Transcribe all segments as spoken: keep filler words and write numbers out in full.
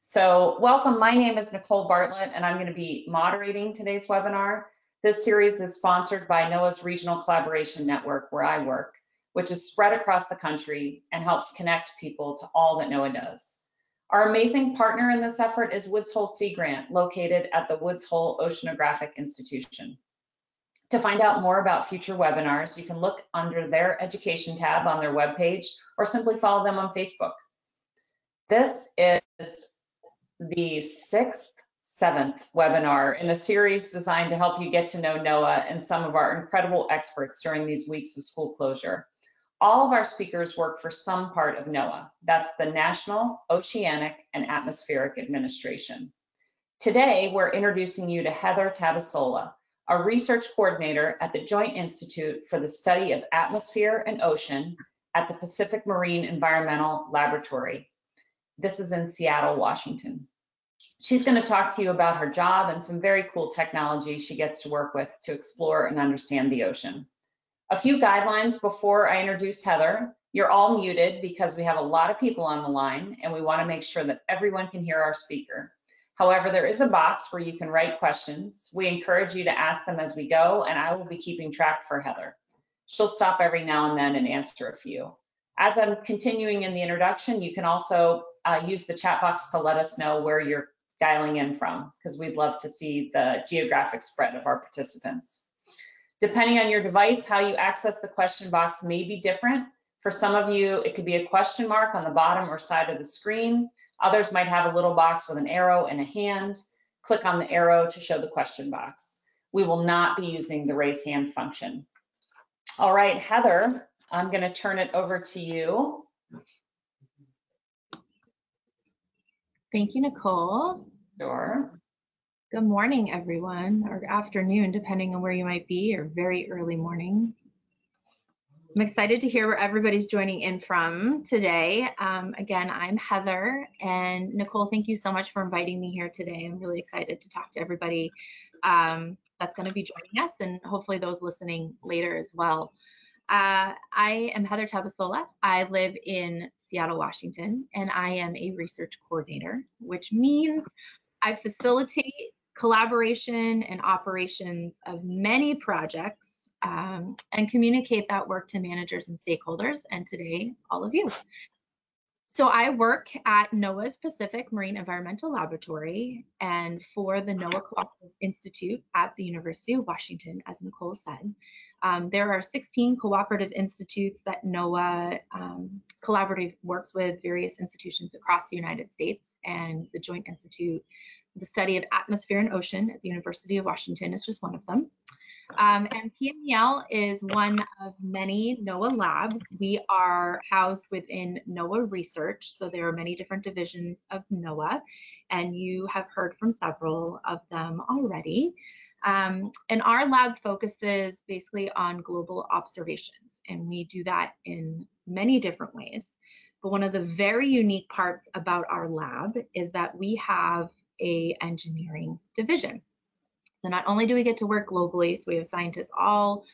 So welcome, my name is Nicole Bartlett and I'm going to be moderating today's webinar. This series is sponsored by NOAA's Regional Collaboration Network, where I work, which is spread across the country and helps connect people to all that NOAA does. Our amazing partner in this effort is Woods Hole Sea Grant, located at the Woods Hole Oceanographic Institution. To find out more about future webinars, you can look under their education tab on their webpage or simply follow them on Facebook. This is the sixth, seventh webinar in a series designed to help you get to know NOAA and some of our incredible experts during these weeks of school closure. All of our speakers work for some part of NOAA. That's the National Oceanic and Atmospheric Administration. Today, we're introducing you to Heather Tabisola, a research coordinator at the Joint Institute for the Study of Atmosphere and Ocean at the Pacific Marine Environmental Laboratory. This is in Seattle, Washington. She's going to talk to you about her job and some very cool technology she gets to work with to explore and understand the ocean. A few guidelines before I introduce Heather. You're all muted because we have a lot of people on the line and we want to make sure that everyone can hear our speaker. However, there is a box where you can write questions. We encourage you to ask them as we go, and I will be keeping track for Heather. She'll stop every now and then and answer a few. As I'm continuing in the introduction, you can also uh, use the chat box to let us know where you're dialing in from, because we'd love to see the geographic spread of our participants. Depending on your device, how you access the question box may be different. For some of you, it could be a question mark on the bottom or side of the screen. Others might have a little box with an arrow and a hand. Click on the arrow to show the question box. We will not be using the raise hand function. All right, Heather, I'm going to turn it over to you. Thank you, Nicole. Sure. Good morning, everyone, or afternoon, depending on where you might be, or very early morning. I'm excited to hear where everybody's joining in from today. Um, again, I'm Heather, and Nicole, thank you so much for inviting me here today. I'm really excited to talk to everybody um, that's going to be joining us, and hopefully those listening later as well. Uh, I am Heather Tabisola. I live in Seattle, Washington, and I am a research coordinator, which means I facilitate collaboration and operations of many projects um, and communicate that work to managers and stakeholders, and today, all of you. So I work at NOAA's Pacific Marine Environmental Laboratory and for the NOAA Cooperative Institute at the University of Washington, as Nicole said. Um, there are sixteen cooperative institutes that NOAA um, collaborative works with various institutions across the United States, and the Joint Institute for the Study of Atmosphere and Ocean at the University of Washington is just one of them. Um, and P M E L is one of many NOAA labs. We are housed within NOAA Research, so there are many different divisions of NOAA, and you have heard from several of them already. Um, and our lab focuses basically on global observations, and we do that in many different ways. But one of the very unique parts about our lab is that we have an engineering division. So not only do we get to work globally, so we have scientists all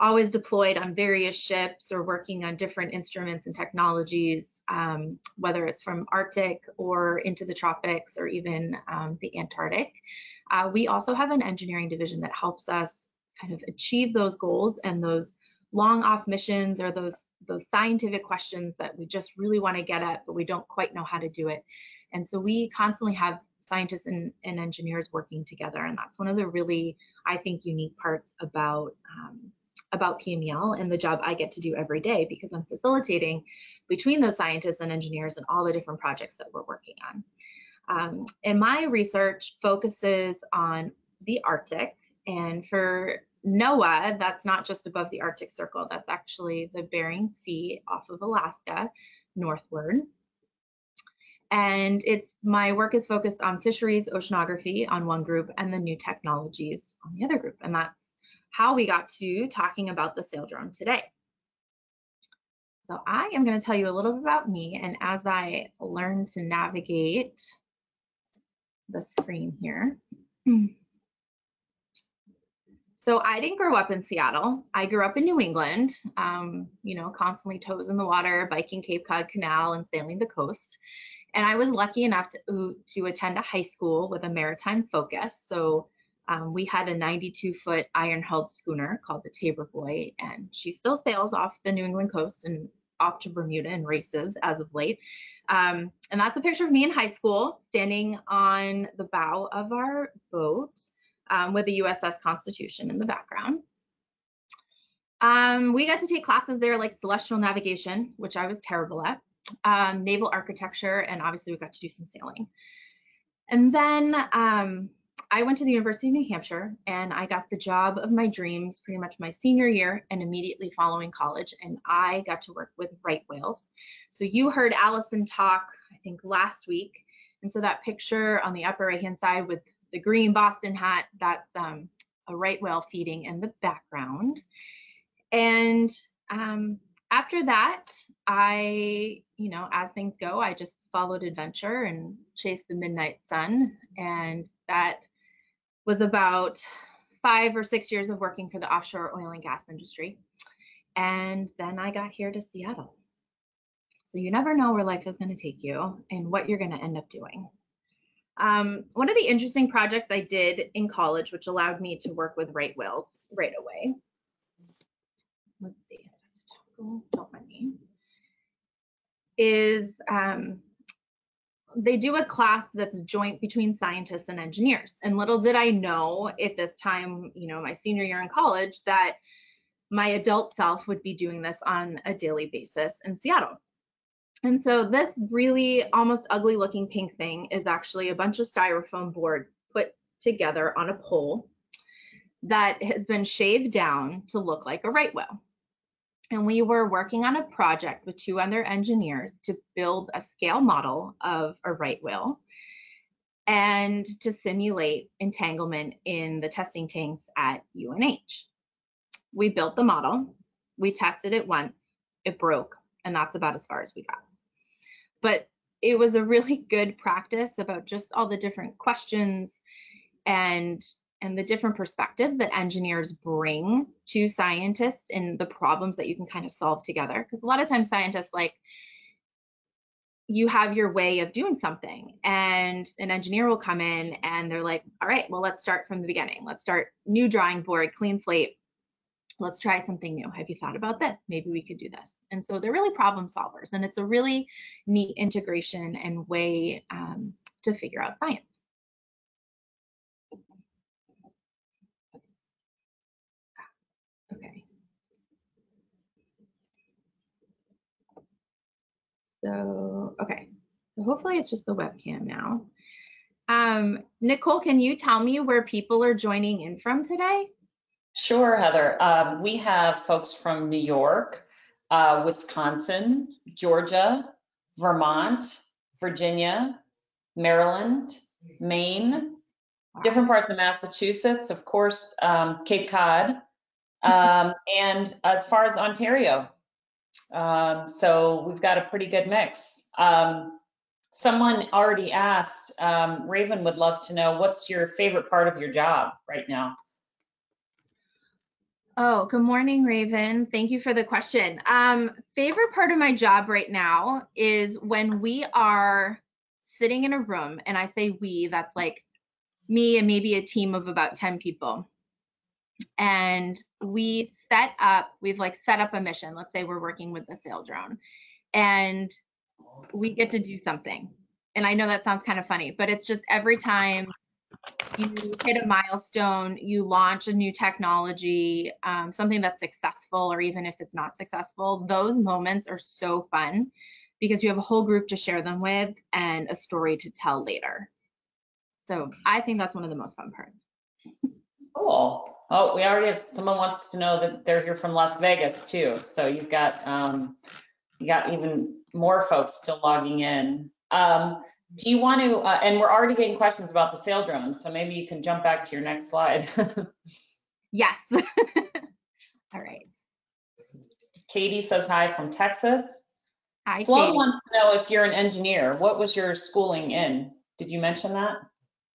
always deployed on various ships or working on different instruments and technologies, um, whether it's from Arctic or into the tropics or even um, the Antarctic. Uh, we also have an engineering division that helps us kind of achieve those goals and those long off missions or those, those scientific questions that we just really want to get at, but we don't quite know how to do it. And so we constantly have scientists and, and engineers working together. And that's one of the really, I think, unique parts about, um, about P M E L and the job I get to do every day, because I'm facilitating between those scientists and engineers and all the different projects that we're working on. Um, and my research focuses on the Arctic. And for NOAA, that's not just above the Arctic Circle, that's actually the Bering Sea off of Alaska northward. And it's, my work is focused on fisheries, oceanography on one group, and the new technologies on the other group. And that's how we got to talking about the Saildrone today. So I am going to tell you a little bit about me, and as I learn to navigate the screen here. So I didn't grow up in Seattle. I grew up in New England, um, you know, constantly toes in the water, biking Cape Cod Canal and sailing the coast. And I was lucky enough to, to attend a high school with a maritime focus. So um, we had a ninety-two foot iron-hulled schooner called the Tabor Boy, and she still sails off the New England coast and off to Bermuda and races as of late. Um, and that's a picture of me in high school standing on the bow of our boat um, with the U S S Constitution in the background. Um, we got to take classes there like celestial navigation, which I was terrible at, um, naval architecture, and obviously we got to do some sailing. And then um, I went to the University of New Hampshire and I got the job of my dreams pretty much my senior year and immediately following college, and I got to work with right whales. So you heard Allison talk, I think, last week. And so that picture on the upper right-hand side with the green Boston hat, that's um, a right whale feeding in the background. And um, after that, I, you know, as things go, I just followed adventure and chased the midnight sun. And that was about five or six years of working for the offshore oil and gas industry. And then I got here to Seattle. So you never know where life is going to take you and what you're going to end up doing. Um, one of the interesting projects I did in college, which allowed me to work with right whales right away. Let's see, don't mind me, is um, they do a class that's joint between scientists and engineers. And little did I know at this time, you know, my senior year in college, that my adult self would be doing this on a daily basis in Seattle. And so this really almost ugly looking pink thing is actually a bunch of styrofoam boards put together on a pole that has been shaved down to look like a right whale. And we were working on a project with two other engineers to build a scale model of a right whale and to simulate entanglement in the testing tanks at U N H. We built the model, we tested it once, it broke, and that's about as far as we got. But it was a really good practice about just all the different questions and and the different perspectives that engineers bring to scientists and the problems that you can kind of solve together. Because a lot of times scientists, like, you have your way of doing something and an engineer will come in and they're like, all right, well, let's start from the beginning. Let's start new drawing board, clean slate. Let's try something new. Have you thought about this? Maybe we could do this. And so they're really problem solvers, and it's a really neat integration and way um, to figure out science. So, okay, so hopefully it's just the webcam now. Um, Nicole, can you tell me where people are joining in from today? Sure, Heather. Um, we have folks from New York, uh, Wisconsin, Georgia, Vermont, Virginia, Maryland, Maine, wow. Different parts of Massachusetts, of course, um, Cape Cod, um, and as far as Ontario. Um, so we've got a pretty good mix. Um, someone already asked, um, Raven would love to know, what's your favorite part of your job right now? Oh, good morning, Raven. Thank you for the question. Um, favorite part of my job right now is when we are sitting in a room, and I say we, that's like me and maybe a team of about ten people. And we set up, we've like set up a mission. Let's say we're working with the Saildrone and we get to do something. And I know that sounds kind of funny, but it's just every time you hit a milestone, you launch a new technology, um, something that's successful, or even if it's not successful, those moments are so fun because you have a whole group to share them with and a story to tell later. So I think that's one of the most fun parts. Cool. Oh, we already have, someone wants to know that they're here from Las Vegas too. So you've got, um, you got even more folks still logging in. Um, do you want to, uh, and we're already getting questions about the Saildrone, so maybe you can jump back to your next slide. Yes. All right. Katie says hi from Texas. Hi, Sloan Katie. Wants to know if you're an engineer, what was your schooling in? Did you mention that?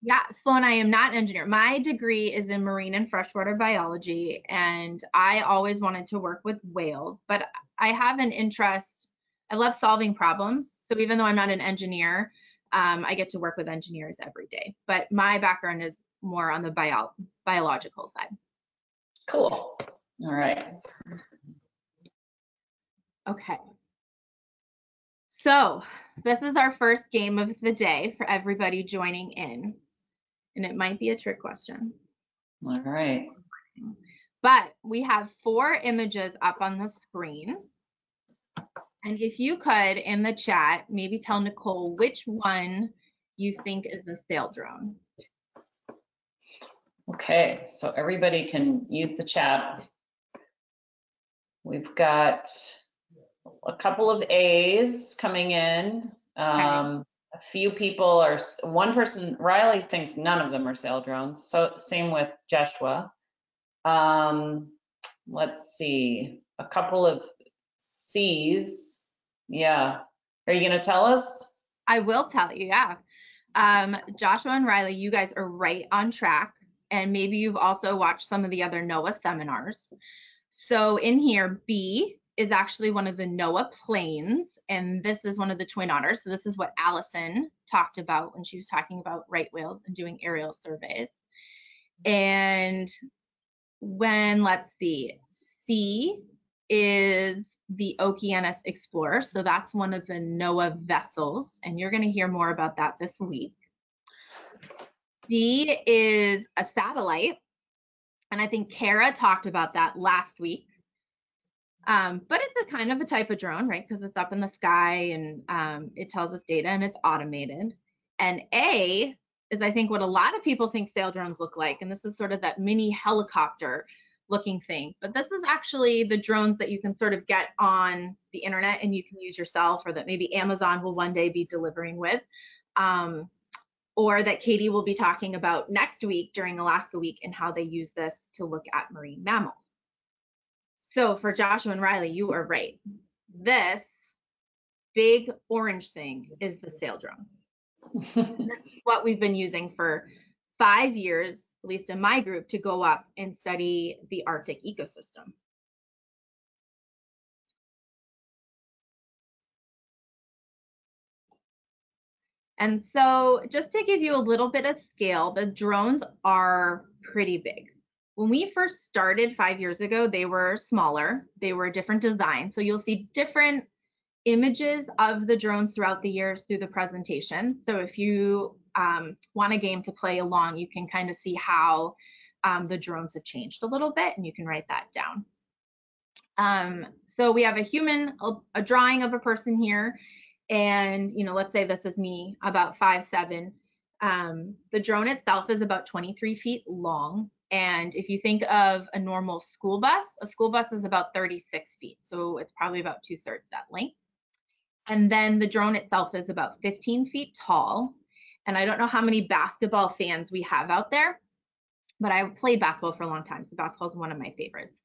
Yeah, Sloan, I am not an engineer. My degree is in marine and freshwater biology, and I always wanted to work with whales, but I have an interest I love solving problems. So even though I'm not an engineer, um, I get to work with engineers every day. But my background is more on the bio biological side. Cool. All right. Okay. So this is our first game of the day for everybody joining in. And it might be a trick question. All right. But we have four images up on the screen. And if you could, in the chat, maybe tell Nicole which one you think is the Saildrone. Okay, so everybody can use the chat. We've got a couple of A's coming in. Um, a few people are, one person, Riley thinks none of them are Saildrones. So same with Joshua. Um, let's see, a couple of C's. Yeah, are you gonna tell us? I will tell you, yeah. Um, Joshua and Riley, you guys are right on track. And maybe you've also watched some of the other NOAA seminars. So in here, B is actually one of the NOAA planes, and this is one of the Twin Otters. So this is what Allison talked about when she was talking about right whales and doing aerial surveys. And when, let's see, C is the Okeanos Explorer. So that's one of the NOAA vessels, and you're gonna hear more about that this week. D is a satellite, and I think Kara talked about that last week, um, but it's a kind of a type of drone, right? Because it's up in the sky and um, it tells us data and it's automated. And A is, I think, what a lot of people think Saildrones look like, and this is sort of that mini helicopter looking thing, but this is actually the drones that you can sort of get on the internet and you can use yourself, or that maybe Amazon will one day be delivering with. Um, or that Katie will be talking about next week during Alaska Week and how they use this to look at marine mammals. So for Joshua and Riley, you are right. This big orange thing is the Saildrone. This is what we've been using for five years, at least in my group, to go up and study the Arctic ecosystem. And so just to give you a little bit of scale, the drones are pretty big. When we first started five years ago, they were smaller. They were a different design. So you'll see different images of the drones throughout the years through the presentation. So if you um, want a game to play along, you can kind of see how um, the drones have changed a little bit, and you can write that down. Um, so we have a human, a, a drawing of a person here. And, you know, let's say this is me, about five, seven. Um, the drone itself is about twenty-three feet long. And if you think of a normal school bus, a school bus is about thirty-six feet. So it's probably about two thirds that length. And then the drone itself is about fifteen feet tall. And I don't know how many basketball fans we have out there, but I played basketball for a long time. So basketball is one of my favorites.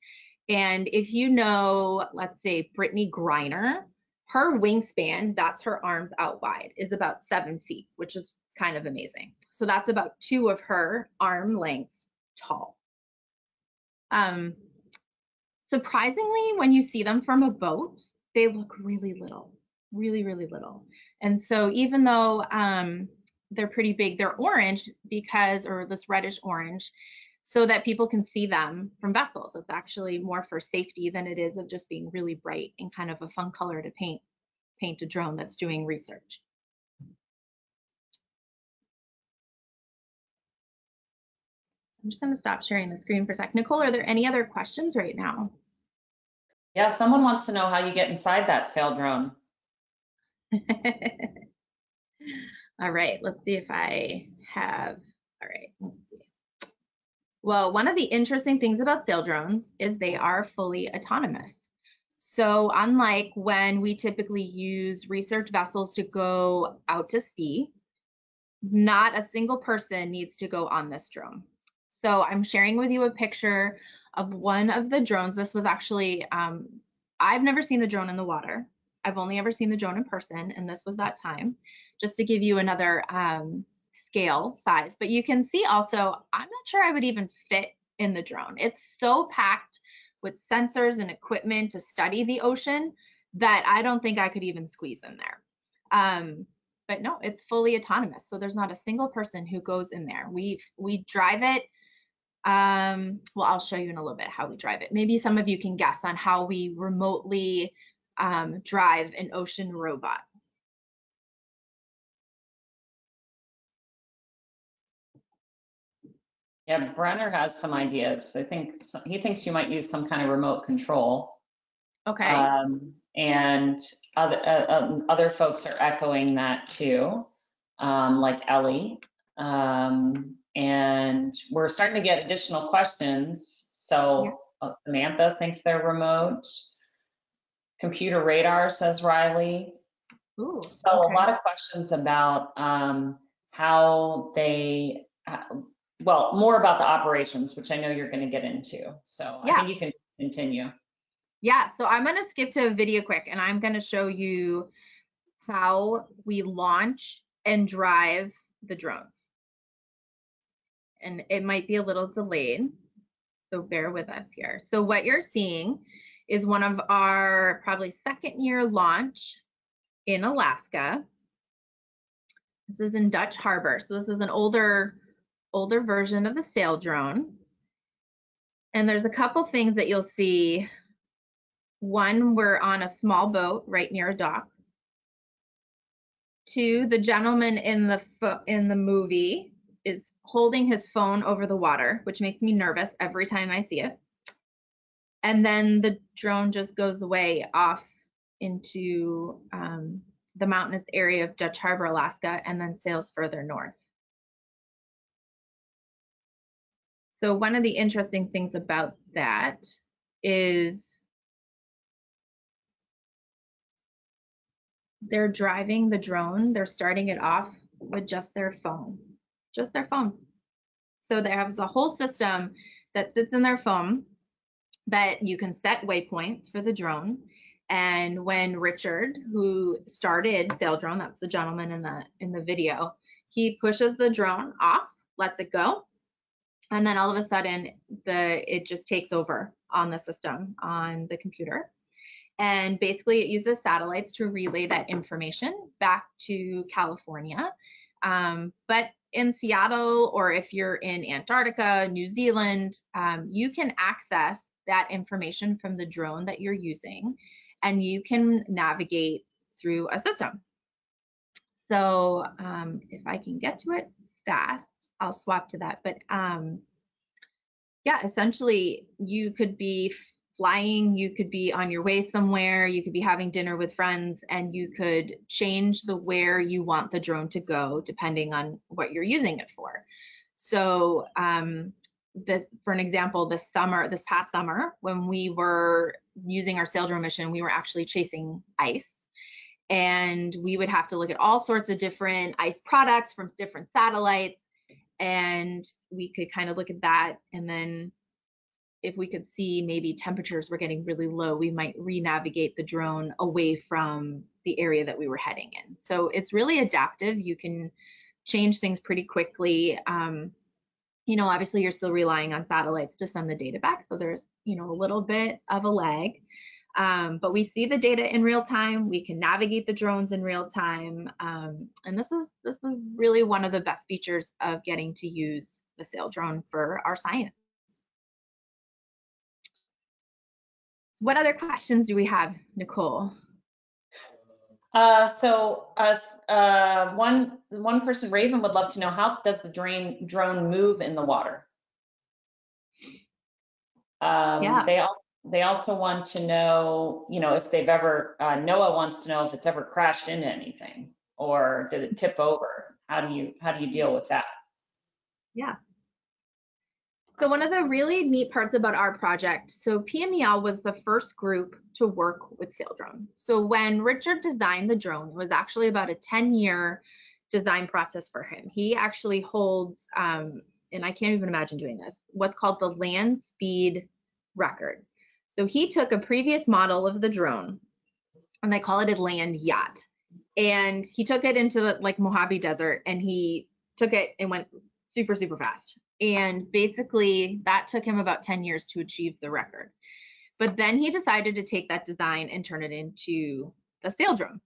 And if you know, let's say Brittany Griner, her wingspan, that's her arms out wide, is about seven feet, which is kind of amazing. So that's about two of her arm lengths tall. Um, surprisingly, when you see them from a boat, they look really little, really, really little. And so even though um, they're pretty big, they're orange because, or this reddish orange, so that people can see them from vessels. It's actually more for safety than it is of just being really bright and kind of a fun color to paint, paint a drone that's doing research. I'm just gonna stop sharing the screen for a sec. Nicole, are there any other questions right now? Yeah, someone wants to know how you get inside that Saildrone. All right, let's see if I have, all right, let's see. Well, one of the interesting things about Saildrones is they are fully autonomous. So unlike when we typically use research vessels to go out to sea, not a single person needs to go on this drone. So I'm sharing with you a picture of one of the drones. This was actually, um, I've never seen the drone in the water. I've only ever seen the drone in person, and this was that time. Just to give you another um, scale size, but you can see also, I'm not sure I would even fit in the drone. It's so packed with sensors and equipment to study the ocean that I don't think I could even squeeze in there. Um, but no, it's fully autonomous. So there's not a single person who goes in there. We we drive it. Um, well, I'll show you in a little bit how we drive it. Maybe some of you can guess on how we remotely um, drive an ocean robot. Yeah, Brenner has some ideas. I think some, he thinks you might use some kind of remote control. Okay. Um, and other uh, um, other folks are echoing that too, um, like Ellie. Um, and we're starting to get additional questions. So yeah. uh, Samantha thinks they're remote. Computer radar, says Riley. Ooh, so okay. A lot of questions about um, how they. Uh, Well, more about the operations, which I know you're going to get into. So yeah. I think you can continue. Yeah, so I'm going to skip to a video quick, and I'm going to show you how we launch and drive the drones. And it might be a little delayed, so bear with us here. So what you're seeing is one of our probably second year launch in Alaska. This is in Dutch Harbor. So this is an older older version of the Saildrone. And there's a couple things that you'll see. One, we're on a small boat right near a dock. Two, the gentleman in the in the movie is holding his phone over the water, which makes me nervous every time I see it. And then the drone just goes away off into um, the mountainous area of Dutch Harbor, Alaska, and then sails further north. So one of the interesting things about that is they're driving the drone, they're starting it off with just their phone, just their phone. So they have a whole system that sits in their phone that you can set waypoints for the drone. And when Richard, who started Saildrone, that's the gentleman in the, in the video, he pushes the drone off, lets it go. And then all of a sudden, the it just takes over on the system, on the computer. And basically, it uses satellites to relay that information back to California. Um, but in Seattle, or if you're in Antarctica, New Zealand, um, you can access that information from the drone that you're using, and you can navigate through a system. So um, if I can get to it fast, I'll swap to that, but um, yeah, essentially you could be flying, you could be on your way somewhere, you could be having dinner with friends, and you could change the where you want the drone to go depending on what you're using it for. So um, this, for an example, this summer, this past summer, when we were using our Saildrone mission, we were actually chasing ice. And we would have to look at all sorts of different ice products from different satellites. And we could kind of look at that, and then if we could see maybe temperatures were getting really low, we might re-navigate the drone away from the area that we were heading in. So it's really adaptive. You can change things pretty quickly. Um, you know, obviously you're still relying on satellites to send the data back, so there's, you know, a little bit of a lag. Um, but we see the data in real time, we can navigate the drones in real time, um, and this is this is really one of the best features of getting to use the Saildrone for our science. So what other questions do we have, Nicole? Uh, so uh, uh, one, one person, Raven, would love to know, how does the drain, drone move in the water? Um, yeah. They also They also want to know, you know, if they've ever, uh, NOAA wants to know if it's ever crashed into anything, or did it tip over? How do you, how do you deal with that? Yeah. So one of the really neat parts about our project, so P M E L was the first group to work with Saildrone. So when Richard designed the drone, it was actually about a ten year design process for him. He actually holds, um, and I can't even imagine doing this, what's called the land speed record. So he took a previous model of the drone, and they call it a land yacht. And he took it into the like Mojave Desert, and he took it and went super, super fast. And basically that took him about ten years to achieve the record. But then he decided to take that design and turn it into the Saildrone.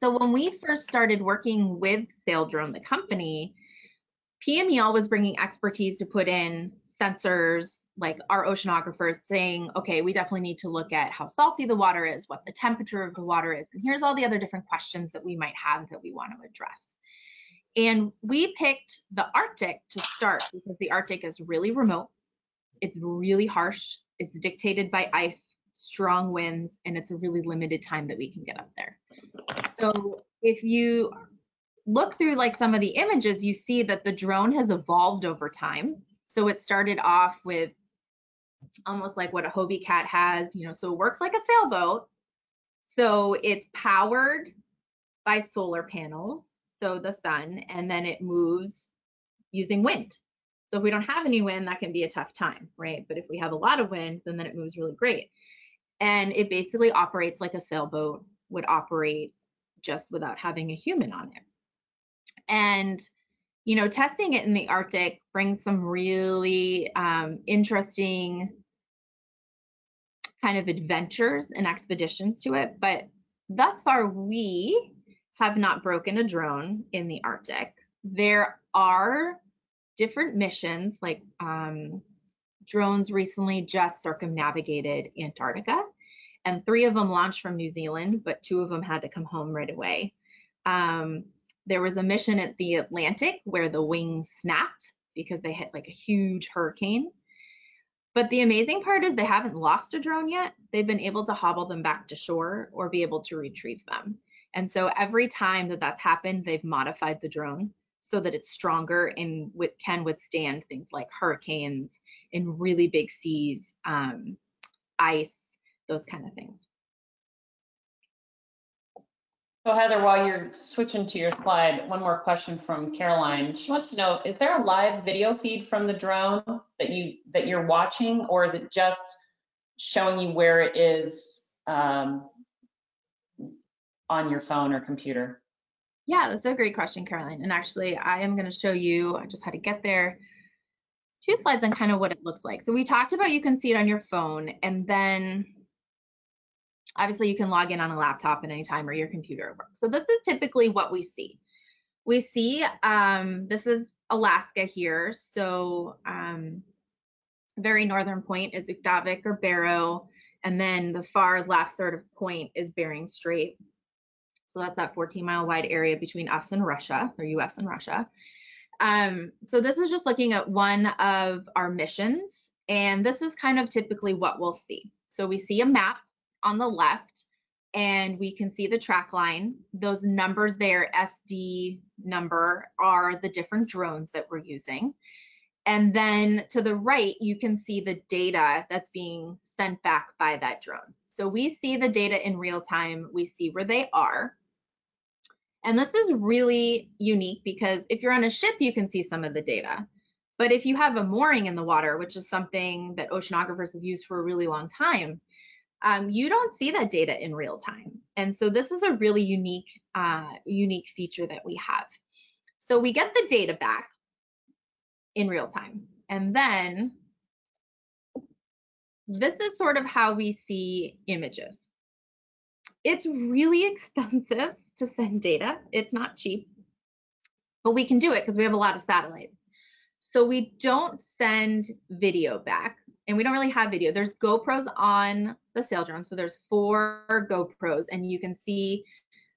So when we first started working with Saildrone, the company, P M E L was bringing expertise to put in sensors, like our oceanographers saying, okay, we definitely need to look at how salty the water is, what the temperature of the water is, and here's all the other different questions that we might have that we want to address. And we picked the Arctic to start because the Arctic is really remote, it's really harsh, it's dictated by ice, strong winds, and it's a really limited time that we can get up there. So if you look through like some of the images, you see that the drone has evolved over time. So it started off with almost like what a Hobie Cat has, you know, so it works like a sailboat. So it's powered by solar panels, so the sun, and then it moves using wind. So if we don't have any wind, that can be a tough time, right? But if we have a lot of wind, then, then it moves really great. And it basically operates like a sailboat would operate, just without having a human on it. And, you know, testing it in the Arctic brings some really um, interesting kind of adventures and expeditions to it. But thus far, we have not broken a drone in the Arctic. There are different missions, like um, drones recently just circumnavigated Antarctica, and three of them launched from New Zealand, but two of them had to come home right away. Um, there was a mission at the Atlantic where the wings snapped because they hit like a huge hurricane. But the amazing part is they haven't lost a drone yet. They've been able to hobble them back to shore or be able to retrieve them. And so every time that that's happened, they've modified the drone so that it's stronger and can withstand things like hurricanes and really big seas, um, ice, those kind of things. So Heather, while you're switching to your slide, one more question from Caroline. She wants to know, is there a live video feed from the drone that, you, that you're watching, or is it just showing you where it is um, on your phone or computer? Yeah, that's a great question, Caroline. And actually, I am going to show you, I just had to get there, two slides on kind of what it looks like. So we talked about you can see it on your phone, and then obviously you can log in on a laptop at any time or your computer at work. So this is typically what we see. We see, um, this is Alaska here. So um, very northern point is Utqiagvik or Barrow, and then the far left sort of point is Bering Strait. So that's that fourteen mile wide area between us and Russia, or U S and Russia. Um, so this is just looking at one of our missions, and this is kind of typically what we'll see. So we see a map on the left, and we can see the track line. Those numbers there, S D number, are the different drones that we're using. And then to the right, you can see the data that's being sent back by that drone. So we see the data in real time, we see where they are. And this is really unique because if you're on a ship, you can see some of the data. But if you have a mooring in the water, which is something that oceanographers have used for a really long time, um, you don't see that data in real time. And so this is a really unique, uh, unique feature that we have. So we get the data back in real time. And then this is sort of how we see images. It's really expensive to send data. It's not cheap, but we can do it because we have a lot of satellites. So we don't send video back, and we don't really have video. There's GoPros on the Saildrone. So there's four GoPros, and you can see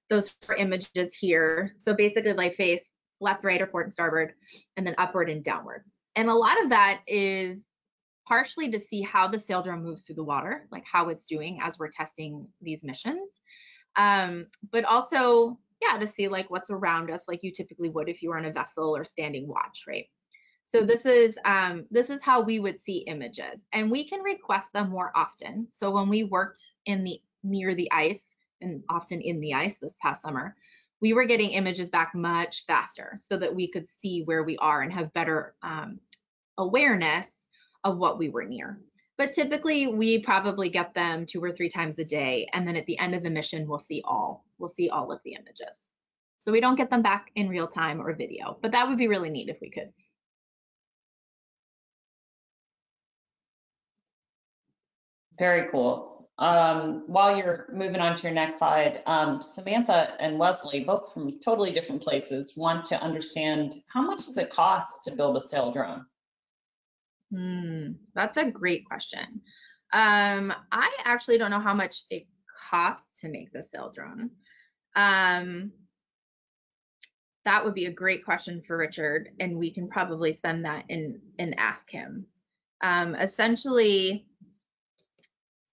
those four images here. So basically like face, left, right, or port and starboard, and then upward and downward. And a lot of that is partially to see how the Saildrone moves through the water, like how it's doing as we're testing these missions. Um, but also, yeah, to see like what's around us, like you typically would if you were on a vessel or standing watch, right? So this is, um, this is how we would see images, and we can request them more often. So when we worked in the near the ice, and often in the ice this past summer, we were getting images back much faster so that we could see where we are and have better um, awareness of what we were near. But typically we probably get them two or three times a day, and then at the end of the mission we'll see all we'll see all of the images. So we don't get them back in real time or video, but that would be really neat if we could. Very cool. Um, while you're moving on to your next slide, um, Samantha and Wesley, both from totally different places, want to understand how much does it cost to build a Saildrone? Hmm, that's a great question. Um, I actually don't know how much it costs to make the Saildrone. Um, that would be a great question for Richard, and we can probably send that in and ask him. Um, essentially,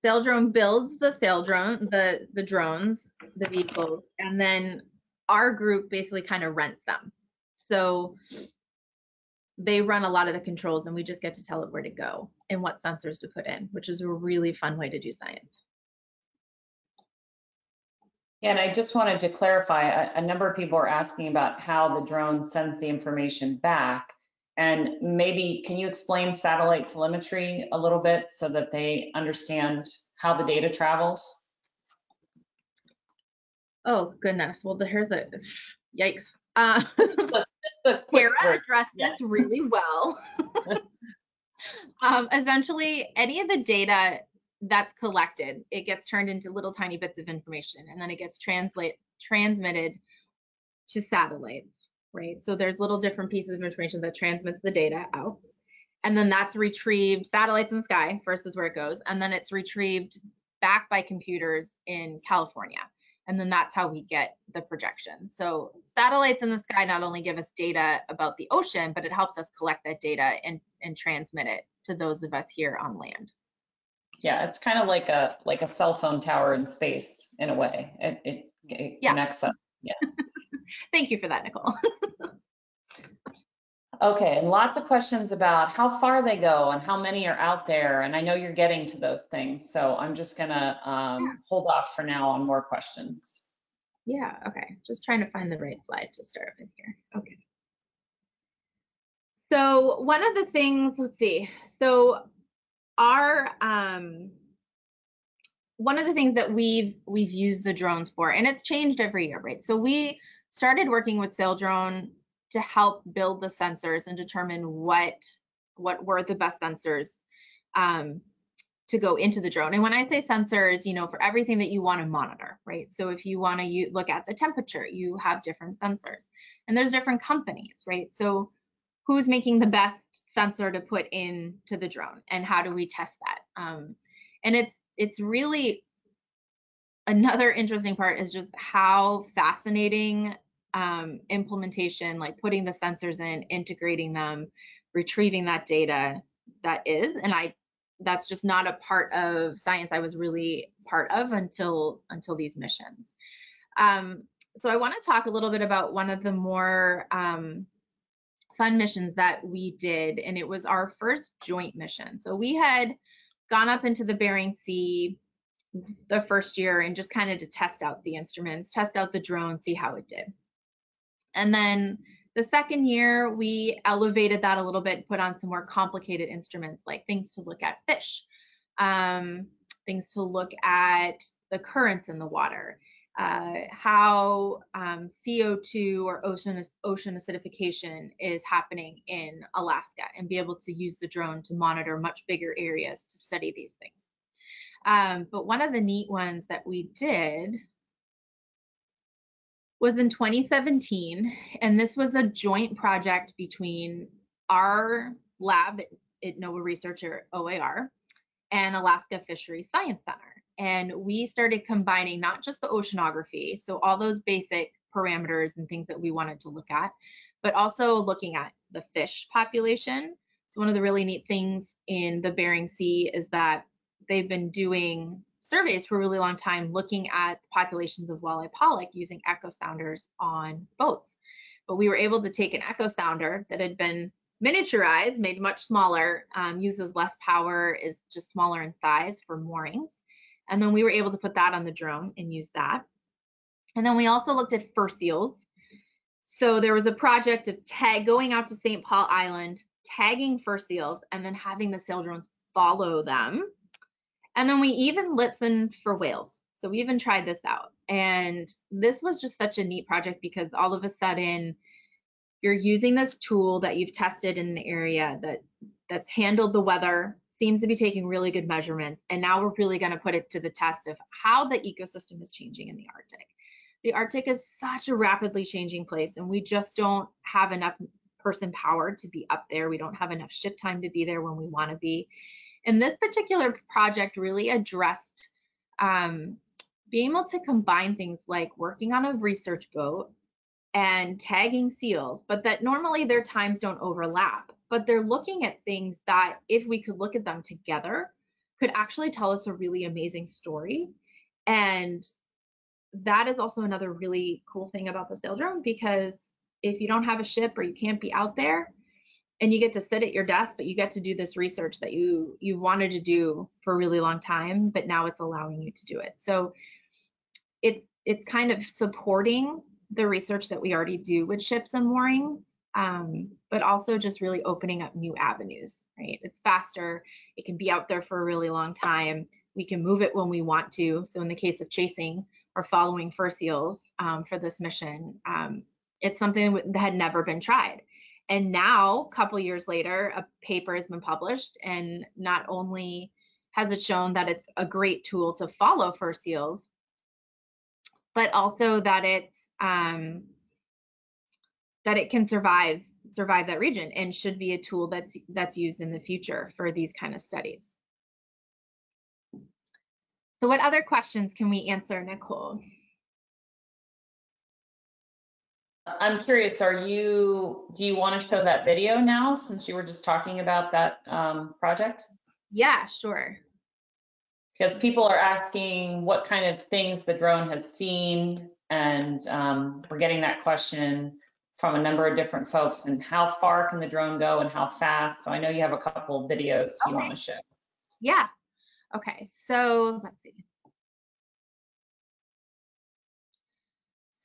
Saildrone builds the Saildrone, the the drones, the vehicles, and then our group basically kind of rents them. So they run a lot of the controls, and we just get to tell it where to go and what sensors to put in, which is a really fun way to do science. Yeah, and I just wanted to clarify, a, a number of people are asking about how the drone sends the information back. And maybe, can you explain satellite telemetry a little bit so that they understand how the data travels? Oh, goodness. Well, the, here's the, yikes. Uh, the, the Kara addressed yeah. this really well. um, essentially, any of the data that's collected, it gets turned into little tiny bits of information, and then it gets translate transmitted to satellites, right? So there's little different pieces of information that transmits the data out, and then that's retrieved. Satellites in the sky first is where it goes, and then it's retrieved back by computers in California, and then that's how we get the projection. So satellites in the sky not only give us data about the ocean, but it helps us collect that data and and transmit it to those of us here on land. Yeah, it's kind of like a like a cell phone tower in space in a way. It it, it yeah. connects up. Yeah. Thank you for that, Nicole. Okay, and lots of questions about how far they go and how many are out there. And I know you're getting to those things, so I'm just gonna um, yeah. hold off for now on more questions. Yeah. Okay. Just trying to find the right slide to start with here. Okay. So one of the things, let's see. So. Our, um, one of the things that we've we've used the drones for, and it's changed every year, right? So we started working with Saildrone to help build the sensors and determine what what were the best sensors um, to go into the drone. And when I say sensors, you know, for everything that you want to monitor, right? So if you want to look at the temperature, you have different sensors, and there's different companies, right? So who's making the best sensor to put into the drone, and how do we test that? Um, and it's it's really another interesting part is just how fascinating um, implementation, like putting the sensors in, integrating them, retrieving that data, that is. And I that's just not a part of science I was really part of until until these missions. Um, so I want to talk a little bit about one of the more um, fun missions that we did, and it was our first joint mission. So we had gone up into the Bering Sea the first year and just kind of to test out the instruments, test out the drone, see how it did. And then the second year we elevated that a little bit, put on some more complicated instruments, like things to look at fish, um, things to look at the currents in the water, Uh, how um, C O two or ocean, ocean acidification is happening in Alaska, and be able to use the drone to monitor much bigger areas to study these things. Um, but one of the neat ones that we did was in twenty seventeen, and this was a joint project between our lab at NOAA Research, or O A R, and Alaska Fisheries Science Center. And we started combining not just the oceanography, so all those basic parameters and things that we wanted to look at, but also looking at the fish population. So one of the really neat things in the Bering Sea is that they've been doing surveys for a really long time looking at populations of walleye pollock using echo sounders on boats. But we were able to take an echo sounder that had been miniaturized, made much smaller, um, uses less power, is just smaller in size for moorings. And then we were able to put that on the drone and use that. And then we also looked at fur seals. So there was a project of tag going out to Saint Paul Island, tagging fur seals, and then having the Saildrones follow them. And then we even listened for whales. So we even tried this out. And this was just such a neat project because all of a sudden you're using this tool that you've tested in an area that that's handled the weather seems to be taking really good measurements, and now we're really going to put it to the test of how the ecosystem is changing in the Arctic. The Arctic is such a rapidly changing place, and we just don't have enough person power to be up there. We don't have enough ship time to be there when we want to be. And this particular project really addressed um, being able to combine things like working on a research boat and tagging seals, but that normally their times don't overlap, but they're looking at things that if we could look at them together could actually tell us a really amazing story. And that is also another really cool thing about the Saildrone, because if you don't have a ship or you can't be out there and you get to sit at your desk, but you get to do this research that you you wanted to do for a really long time, but now it's allowing you to do it. So it's it's kind of supporting the research that we already do with ships and moorings, um, but also just really opening up new avenues, right? It's faster, it can be out there for a really long time, we can move it when we want to. So in the case of chasing or following fur seals um, for this mission, um, it's something that had never been tried. And now, a couple years later, a paper has been published, and not only has it shown that it's a great tool to follow fur seals, but also that it's um, that it can survive survive that region and should be a tool that's that's used in the future for these kind of studies. So what other questions can we answer, Nicole? I'm curious, are you, do you want to show that video now, since you were just talking about that um, project? Yeah, sure. Because people are asking what kind of things the drone has seen, and um, we're getting that question from a number of different folks, and how far can the drone go and how fast? So I know you have a couple of videos you want to show. Yeah. Okay, so let's see.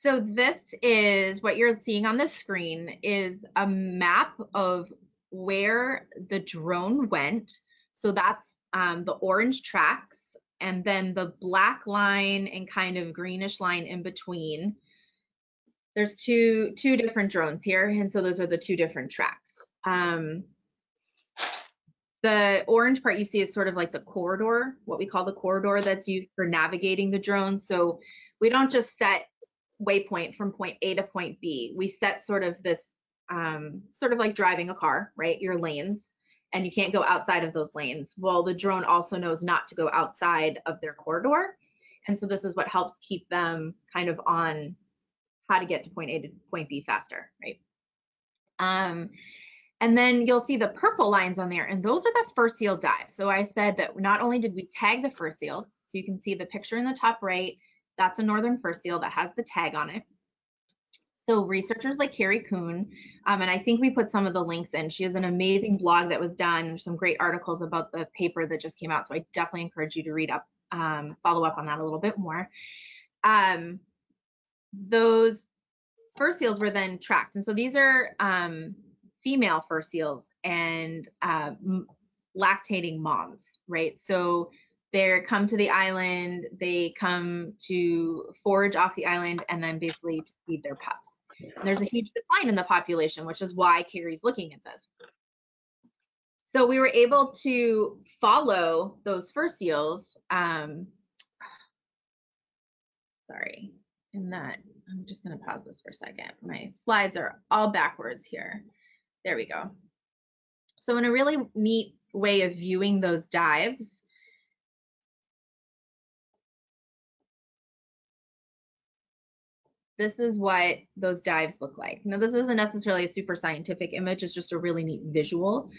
So this is what you're seeing on the screen is a map of where the drone went. So that's um, the orange tracks, and then the black line and kind of greenish line in between. There's two two different drones here, and so those are the two different tracks. Um, the orange part you see is sort of like the corridor, what we call the corridor that's used for navigating the drone. So we don't just set waypoint from point A to point B. We set sort of this, um, sort of like driving a car, right? Your lanes, and you can't go outside of those lanes. Well, the drone also knows not to go outside of their corridor. And so this is what helps keep them kind of on how to get to point A to point B faster, right? Um, and then you'll see the purple lines on there, and those are the fur seal dives. So I said that not only did we tag the fur seals, so you can see the picture in the top right, that's a northern fur seal that has the tag on it. So researchers like Carrie Kuhn, um, and I think we put some of the links in. She has an amazing blog that was done. There's some great articles about the paper that just came out. So I definitely encourage you to read up, um, follow up on that a little bit more. Um, those fur seals were then tracked. And so these are um, female fur seals and uh, lactating moms, right? So they come to the island, they come to forage off the island, and then basically to feed their pups. And there's a huge decline in the population, which is why Carrie's looking at this. So we were able to follow those fur seals. Um, sorry, in that, I'm just gonna pause this for a second. My slides are all backwards here. There we go. So in a really neat way of viewing those dives, this is what those dives look like. Now, this isn't necessarily a super scientific image, it's just a really neat visual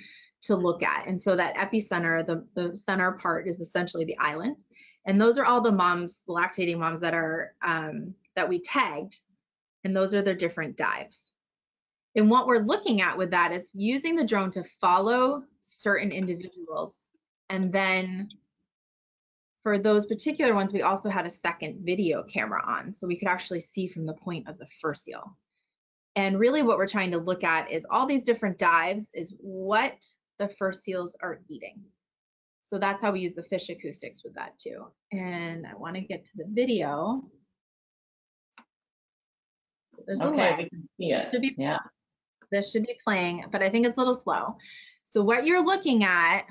to look at. And so that epicenter, the, the center part, is essentially the island. And those are all the moms, the lactating moms that are um, that we tagged, and those are their different dives. And what we're looking at with that is using the drone to follow certain individuals. And then for those particular ones, we also had a second video camera on, so we could actually see from the point of the fur seal. And really what we're trying to look at is all these different dives is what the fur seals are eating. So that's how we use the fish acoustics with that too. And I want to get to the video. There's okay, a we can see it. Should be, yeah. This should be playing, but I think it's a little slow. So what you're looking at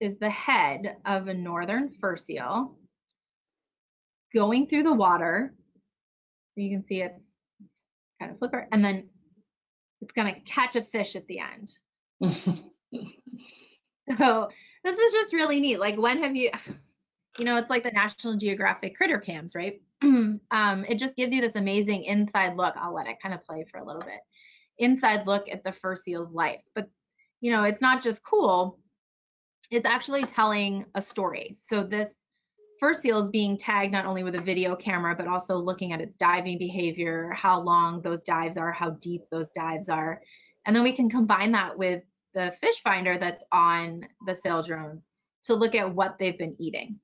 is the head of a northern fur seal going through the water. So you can see it's kind of flipper, and then it's going to catch a fish at the end. So this is just really neat. Like, when have you, you know, it's like the National Geographic critter cams, right? um, it just gives you this amazing inside look. I'll let it kind of play for a little bit. Inside look at the fur seal's life. But, you know, it's not just cool. It's actually telling a story. So this fur seal is being tagged not only with a video camera, but also looking at its diving behavior, how long those dives are, how deep those dives are. And then we can combine that with the fish finder that's on the Saildrone to look at what they've been eating.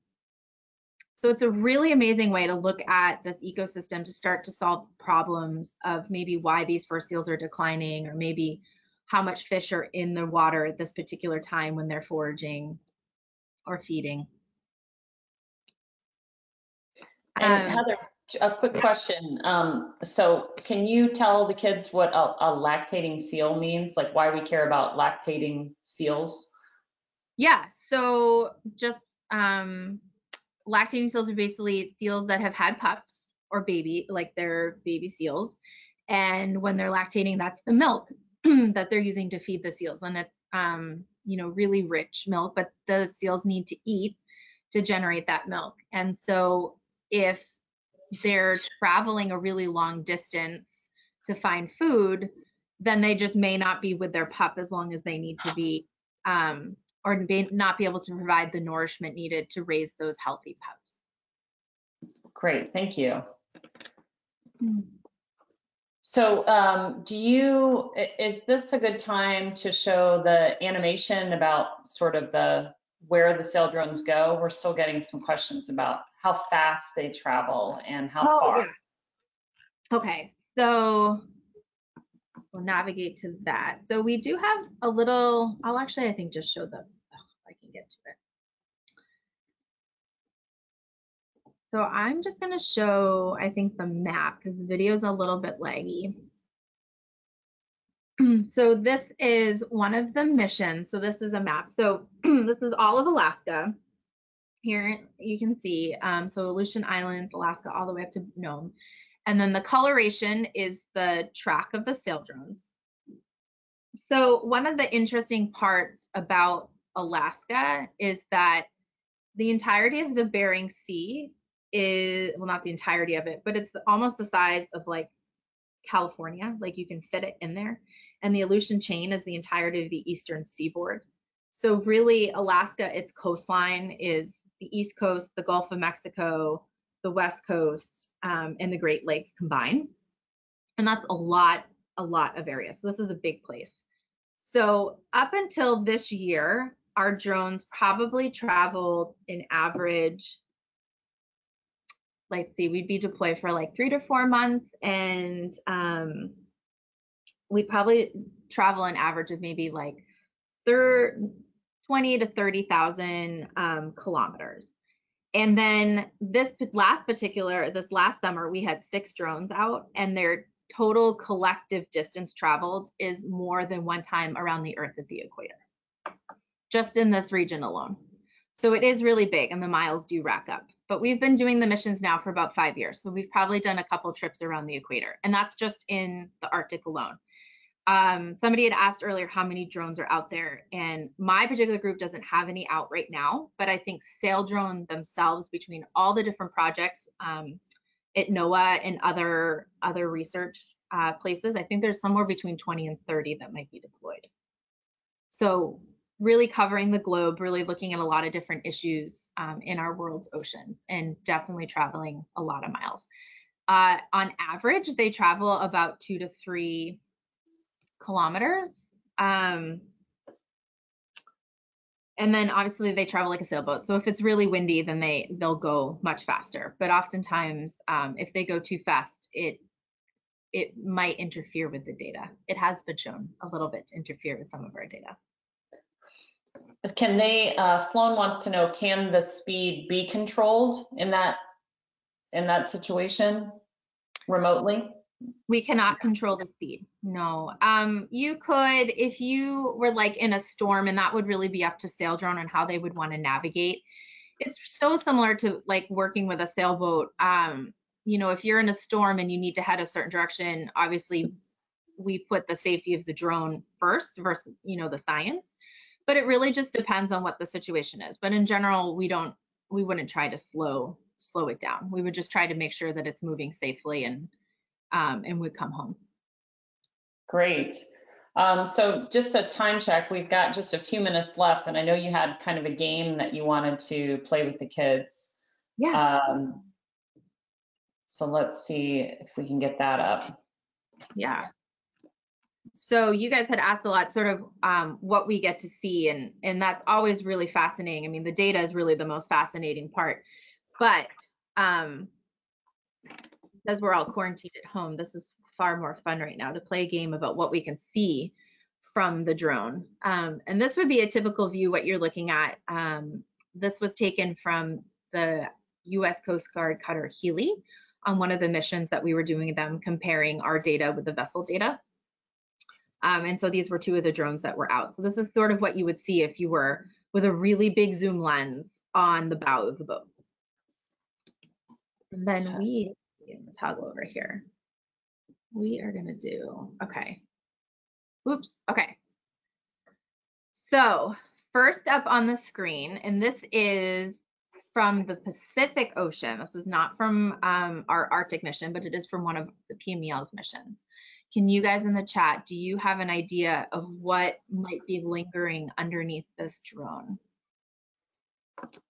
So it's a really amazing way to look at this ecosystem to start to solve problems of maybe why these fur seals are declining, or maybe how much fish are in the water at this particular time when they're foraging or feeding. And um, Heather, a quick question. Um, so can you tell the kids what a, a lactating seal means? Like, why we care about lactating seals? Yeah, so just um, lactating seals are basically seals that have had pups or baby, like they're baby seals. And when they're lactating, that's the milk that they're using to feed the seals. And it's, um, you know, really rich milk, but the seals need to eat to generate that milk. And so if they're traveling a really long distance to find food, then they just may not be with their pup as long as they need to be, um, or be, not be able to provide the nourishment needed to raise those healthy pups. Great, thank you. Mm. So um, do you, is this a good time to show the animation about sort of the, where the Saildrones go? We're still getting some questions about how fast they travel and how oh, far. Yeah. Okay, so we'll navigate to that. So we do have a little, I'll actually, I think just show them, oh, if I can get to it. So I'm just gonna show, I think, the map, because the video is a little bit laggy. So this is one of the missions. So this is a map. So this is all of Alaska. Here you can see, um, so Aleutian Islands, Alaska, all the way up to Nome. And then the coloration is the track of the Saildrones. So one of the interesting parts about Alaska is that the entirety of the Bering Sea is, well, not the entirety of it, but it's almost the size of like California, like you can fit it in there. And the Aleutian chain is the entirety of the eastern seaboard. So really, Alaska, its coastline is the East Coast, the Gulf of Mexico, the West Coast, um, and the Great Lakes combined. And that's a lot, a lot of areas. So this is a big place. So up until this year, our drones probably traveled an average, let's see, we'd be deployed for like three to four months, and um, we probably travel an average of maybe like twenty to thirty thousand um, kilometers. And then this last particular, this last summer, we had six drones out, and their total collective distance traveled is more than one time around the Earth at the equator, just in this region alone. So it is really big, and the miles do rack up. But we've been doing the missions now for about five years. So we've probably done a couple trips around the equator, and that's just in the Arctic alone. Um, somebody had asked earlier how many drones are out there, and my particular group doesn't have any out right now, but I think Saildrone themselves, between all the different projects um, at NOAA and other, other research uh, places, I think there's somewhere between twenty and thirty that might be deployed. So really covering the globe, really looking at a lot of different issues um, in our world's oceans, and definitely traveling a lot of miles. Uh, on average, they travel about two to three kilometers. Um, and then obviously they travel like a sailboat. So if it's really windy, then they, they'll go much faster. But oftentimes um, if they go too fast, it, it might interfere with the data. It has been shown a little bit to interfere with some of our data. Can they, uh, Sloan wants to know, can the speed be controlled in that, in that situation remotely? We cannot control the speed. No. Um, you could, if you were like in a storm, and that would really be up to Saildrone and how they would want to navigate. It's so similar to like working with a sailboat. Um, you know, if you're in a storm and you need to head a certain direction, obviously we put the safety of the drone first versus, you know, the science, but it really just depends on what the situation is. But in general, we don't, we wouldn't try to slow, slow it down. We would just try to make sure that it's moving safely and Um, and would come home. Great. Um, so just a time check, we've got just a few minutes left, and I know you had kind of a game that you wanted to play with the kids. Yeah. Um, so let's see if we can get that up. Yeah. So you guys had asked a lot sort of um, what we get to see, and, and that's always really fascinating. I mean, the data is really the most fascinating part, but um, because we're all quarantined at home, this is far more fun right now to play a game about what we can see from the drone. Um, and this would be a typical view, what you're looking at. Um, this was taken from the U S Coast Guard cutter Healy on one of the missions that we were doing them, comparing our data with the vessel data. Um, and so these were two of the drones that were out. So this is sort of what you would see if you were with a really big zoom lens on the bow of the boat. And then we, toggle over here. We are going to do, okay. Oops, okay. So first up on the screen, and this is from the Pacific Ocean. This is not from um, our Arctic mission, but it is from one of the P M E L's missions. Can you guys in the chat, do you have an idea of what might be lingering underneath this drone?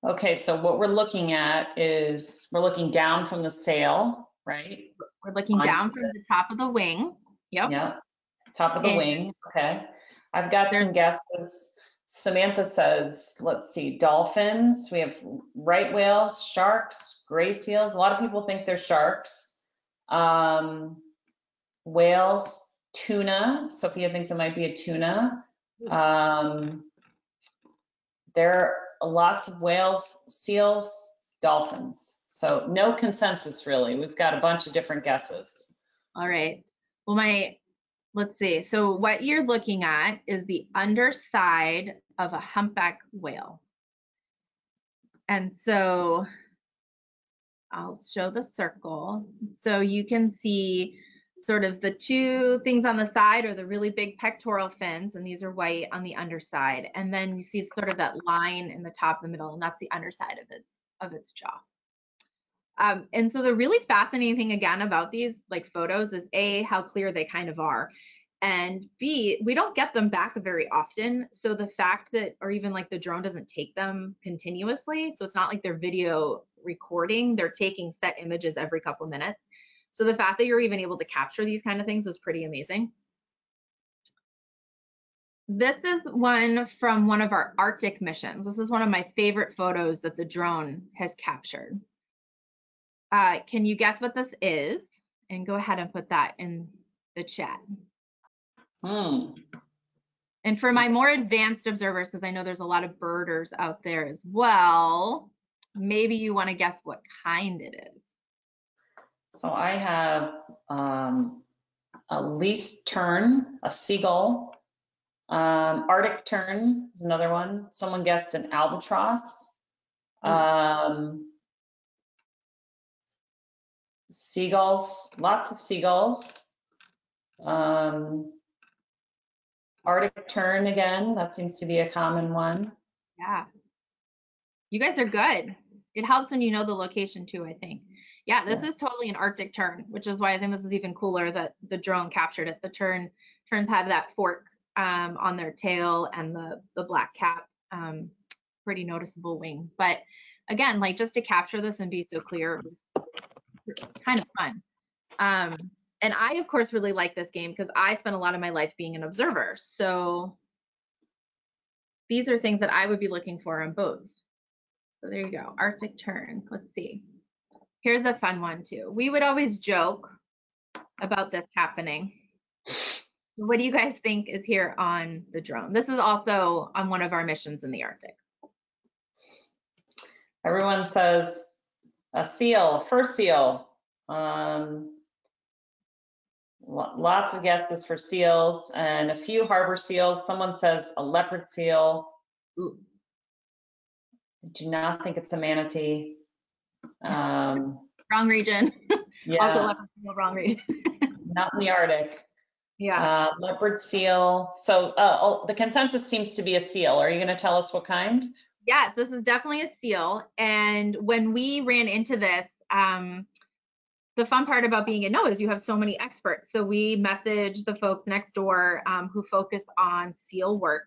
Okay, so what we're looking at is, we're looking down from the sail, right? We're looking onto down from the top of the wing. Yep. Yep. Top of the and, wing. Okay. I've got some guesses. Samantha says, let's see, dolphins. We have right whales, sharks, gray seals. A lot of people think they're sharks. Um, whales, tuna. Sophia thinks it might be a tuna. Um, there lots of whales, seals, dolphins. So no consensus really. We've got a bunch of different guesses. All right. Well, my, let's see. So what you're looking at is the underside of a humpback whale. And so I'll show the circle. So you can see sort of the two things on the side are the really big pectoral fins, and these are white on the underside. And then you see sort of that line in the top, the middle, and that's the underside of its of its jaw. Um, and so the really fascinating thing again about these like photos is A, how clear they kind of are, and B, we don't get them back very often. So the fact that, or even like the drone doesn't take them continuously. So it's not like they're video recording, they're taking set images every couple minutes. So the fact that you're even able to capture these kind of things is pretty amazing. This is one from one of our Arctic missions. This is one of my favorite photos that the drone has captured. Uh, can you guess what this is? And go ahead and put that in the chat. Hmm. And for my more advanced observers, because I know there's a lot of birders out there as well, maybe you want to guess what kind it is. So I have um, a least tern, a seagull, um, Arctic tern is another one. Someone guessed an albatross, um, seagulls, lots of seagulls, um, Arctic tern again, that seems to be a common one. Yeah, you guys are good. It helps when you know the location too, I think. Yeah, this yeah. is totally an Arctic tern, which is why I think this is even cooler that the drone captured it. The tern, terns have that fork um, on their tail and the, the black cap, um, pretty noticeable wing. But again, like just to capture this and be so clear, it was kind of fun. Um, and I, of course, really like this game because I spent a lot of my life being an observer. So these are things that I would be looking for on boats. So there you go, Arctic tern. Let's see. Here's a fun one too. We would always joke about this happening. What do you guys think is here on the drone? This is also on one of our missions in the Arctic. Everyone says a seal, fur seal, um, lots of guesses for seals and a few harbor seals. Someone says a leopard seal. Ooh. I do not think it's a manatee. Um, wrong region. Yeah. Also leopard seal, wrong region. Not in the Arctic. Yeah. Uh, leopard seal. So uh, the consensus seems to be a seal. Are you going to tell us what kind? Yes, this is definitely a seal. And when we ran into this, um, the fun part about being at NOAA is you have so many experts. So we messaged the folks next door um, who focus on seal work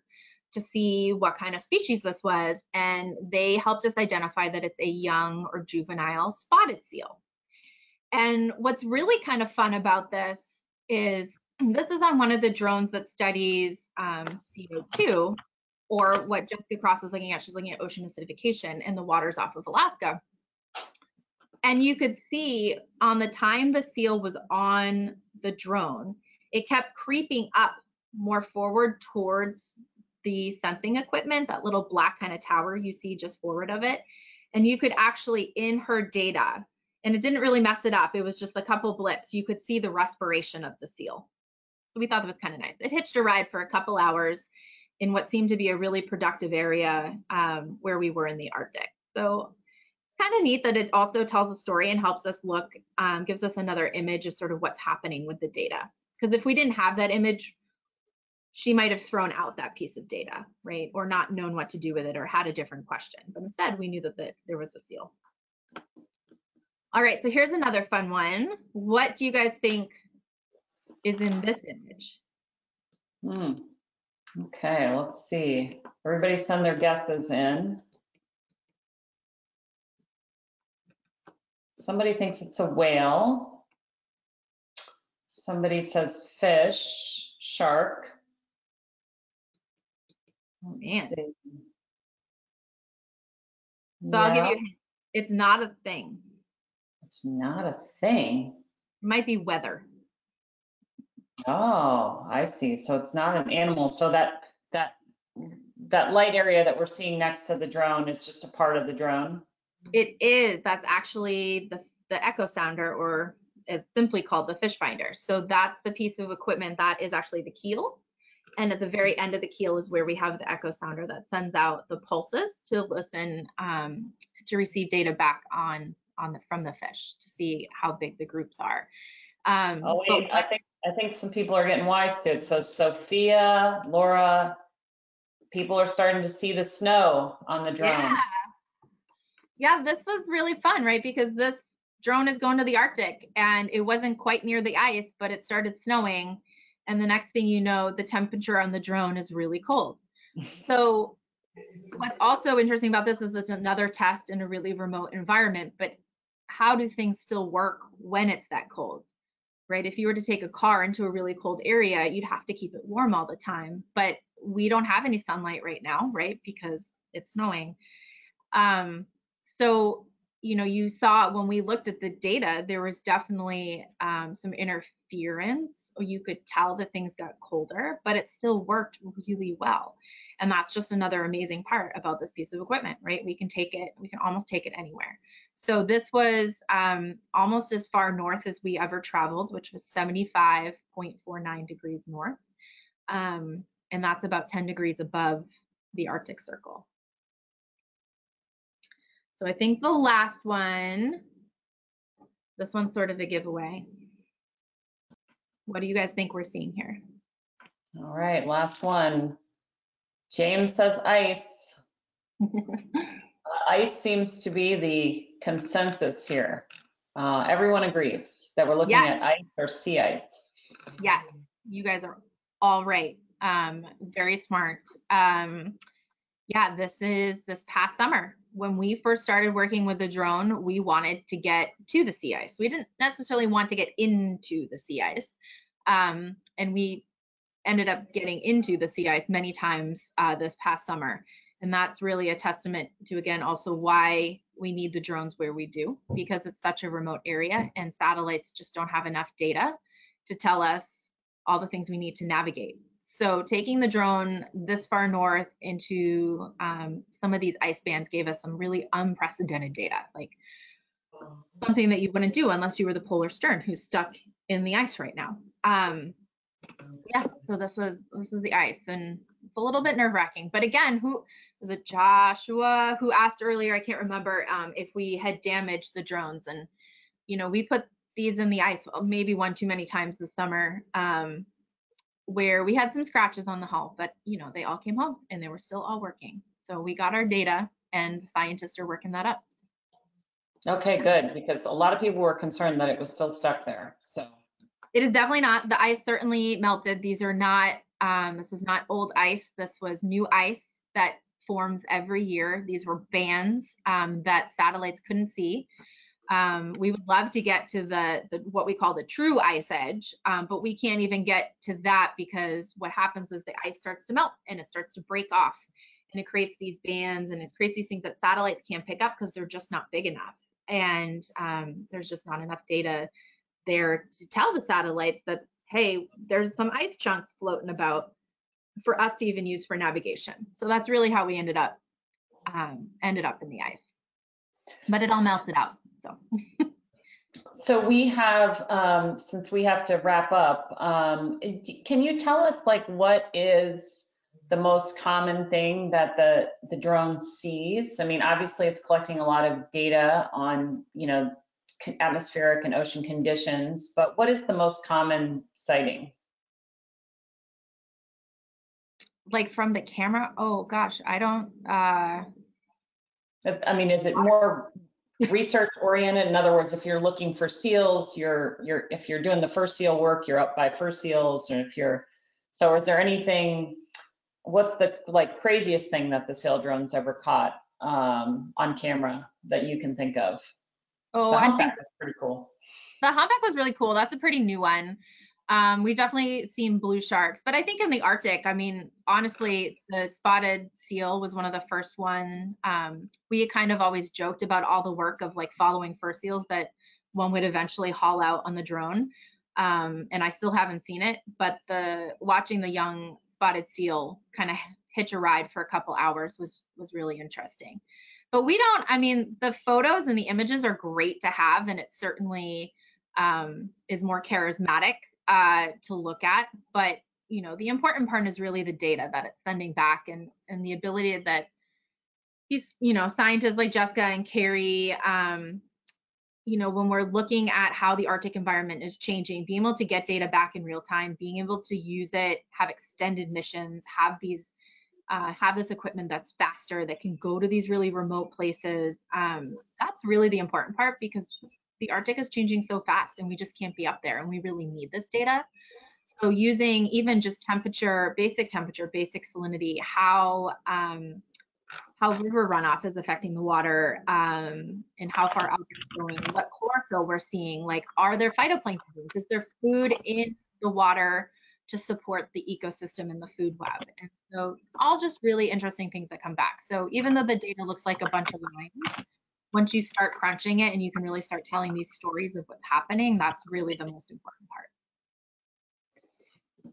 to see what kind of species this was. And they helped us identify that it's a young or juvenile spotted seal. And what's really kind of fun about this is this is on one of the drones that studies um, C O two, or what Jessica Cross is looking at. She's looking at ocean acidification in the waters off of Alaska. And you could see on the time the seal was on the drone, it kept creeping up more forward towards the sensing equipment, that little black kind of tower you see just forward of it. And you could actually, in her data, and it didn't really mess it up, it was just a couple blips, you could see the respiration of the seal. So we thought that was kind of nice. It hitched a ride for a couple hours in what seemed to be a really productive area um, where we were in the Arctic. So kind of neat that it also tells a story and helps us look, um, gives us another image of sort of what's happening with the data. Because if we didn't have that image, she might have thrown out that piece of data, right? Or not known what to do with it, or had a different question. But instead, we knew that the, there was a seal. All right, so here's another fun one. What do you guys think is in this image? Hmm. Okay, let's see. Everybody send their guesses in. Somebody thinks it's a whale. Somebody says fish, shark. Oh, man. So yeah. I'll give you a hint. It's not a thing. It's not a thing. It might be weather. Oh, I see. So it's not an animal. So that that that light area that we're seeing next to the drone is just a part of the drone. It is. That's actually the, the echo sounder, or it's simply called the fish finder. So that's the piece of equipment that is actually the keel. And at the very end of the keel is where we have the echo sounder that sends out the pulses to listen, um, to receive data back on, on the, from the fish to see how big the groups are. Um, oh, wait, but, I think I think some people are getting wise to it. So Sophia, Laura, people are starting to see the snow on the drone. Yeah. Yeah, this was really fun, right? Because this drone is going to the Arctic and it wasn't quite near the ice, but it started snowing. And the next thing you know, the temperature on the drone is really cold. So what's also interesting about this is it's another test in a really remote environment, but how do things still work when it's that cold, right? If you were to take a car into a really cold area, you'd have to keep it warm all the time, but we don't have any sunlight right now, right? Because it's snowing. Um, So, you know, you saw when we looked at the data, there was definitely um, some interference, or you could tell that things got colder, but it still worked really well. And that's just another amazing part about this piece of equipment, right? We can take it, we can almost take it anywhere. So this was um, almost as far north as we ever traveled, which was seventy-five point four nine degrees north. Um, and that's about ten degrees above the Arctic Circle. So I think the last one, this one's sort of a giveaway. What do you guys think we're seeing here? All right, last one. James says ice. uh, ice seems to be the consensus here. Uh, everyone agrees that we're looking yes. at ice or sea ice. Yes, you guys are all right. Um, very smart. Um, yeah, this is this past summer. When we first started working with the drone, we wanted to get to the sea ice. We didn't necessarily want to get into the sea ice. Um, and we ended up getting into the sea ice many times uh, this past summer. And that's really a testament to, again, also why we need the drones where we do, because it's such a remote area and satellites just don't have enough data to tell us all the things we need to navigate. So taking the drone this far north into um, some of these ice bands gave us some really unprecedented data, like something that you wouldn't do unless you were the Polarstern, who's stuck in the ice right now. Um, yeah, so this is this is the ice, and it's a little bit nerve-wracking. But again, who was it? Joshua, who asked earlier, I can't remember, um, if we had damaged the drones, and you know, we put these in the ice maybe one too many times this summer, um, where we had some scratches on the hull, but you know, they all came home and they were still all working. So we got our data, and the scientists are working that up. Okay, good, because a lot of people were concerned that it was still stuck there. So it is definitely not. The ice certainly melted. These are not, um, this is not old ice. This was new ice that forms every year. These were bands um, that satellites couldn't see. Um, we would love to get to the, the what we call the true ice edge, um, but we can't even get to that, because what happens is the ice starts to melt and it starts to break off, and it creates these bands, and it creates these things that satellites can't pick up because they're just not big enough. And um, there's just not enough data there to tell the satellites that, hey, there's some ice chunks floating about for us to even use for navigation. So that's really how we ended up um, ended up in the ice, but it all melted out. So, so we have, um, since we have to wrap up, um, can you tell us like what is the most common thing that the, the drone sees? I mean, obviously it's collecting a lot of data on, you know, atmospheric and ocean conditions, but what is the most common sighting? Like from the camera? Oh gosh, I don't, uh... I mean, is it more research oriented? In other words, if you're looking for seals, you're, you're, if you're doing the fur seal work, you're up by fur seals, and if you're, so is there anything, what's the like craziest thing that the sail drones ever caught um, on camera that you can think of? Oh, I think that's pretty cool. The humpback was really cool. That's a pretty new one. Um, we've definitely seen blue sharks, but I think in the Arctic, I mean, honestly, the spotted seal was one of the first one. Um, we had kind of always joked about all the work of like following fur seals that one would eventually haul out on the drone. Um, and I still haven't seen it, but the watching the young spotted seal kind of hitch a ride for a couple hours was was really interesting. But we don't, I mean, the photos and the images are great to have, and it certainly um, is more charismatic uh, to look at. But you know, the important part is really the data that it's sending back, and and the ability that these, you know, scientists like Jessica and Carrie, um, you know, when we're looking at how the Arctic environment is changing, being able to get data back in real time, being able to use it, have extended missions, have these, uh, have this equipment that's faster, that can go to these really remote places. Um, that's really the important part, because the Arctic is changing so fast, and we just can't be up there, and we really need this data. So using even just temperature, basic temperature, basic salinity, how, um, how river runoff is affecting the water, um, and how far out it's going, what chlorophyll we're seeing, like, are there phytoplankton? Is there food in the water to support the ecosystem and the food web? And so all just really interesting things that come back. So even though the data looks like a bunch of lines, once you start crunching it and you can really start telling these stories of what's happening, that's really the most important part.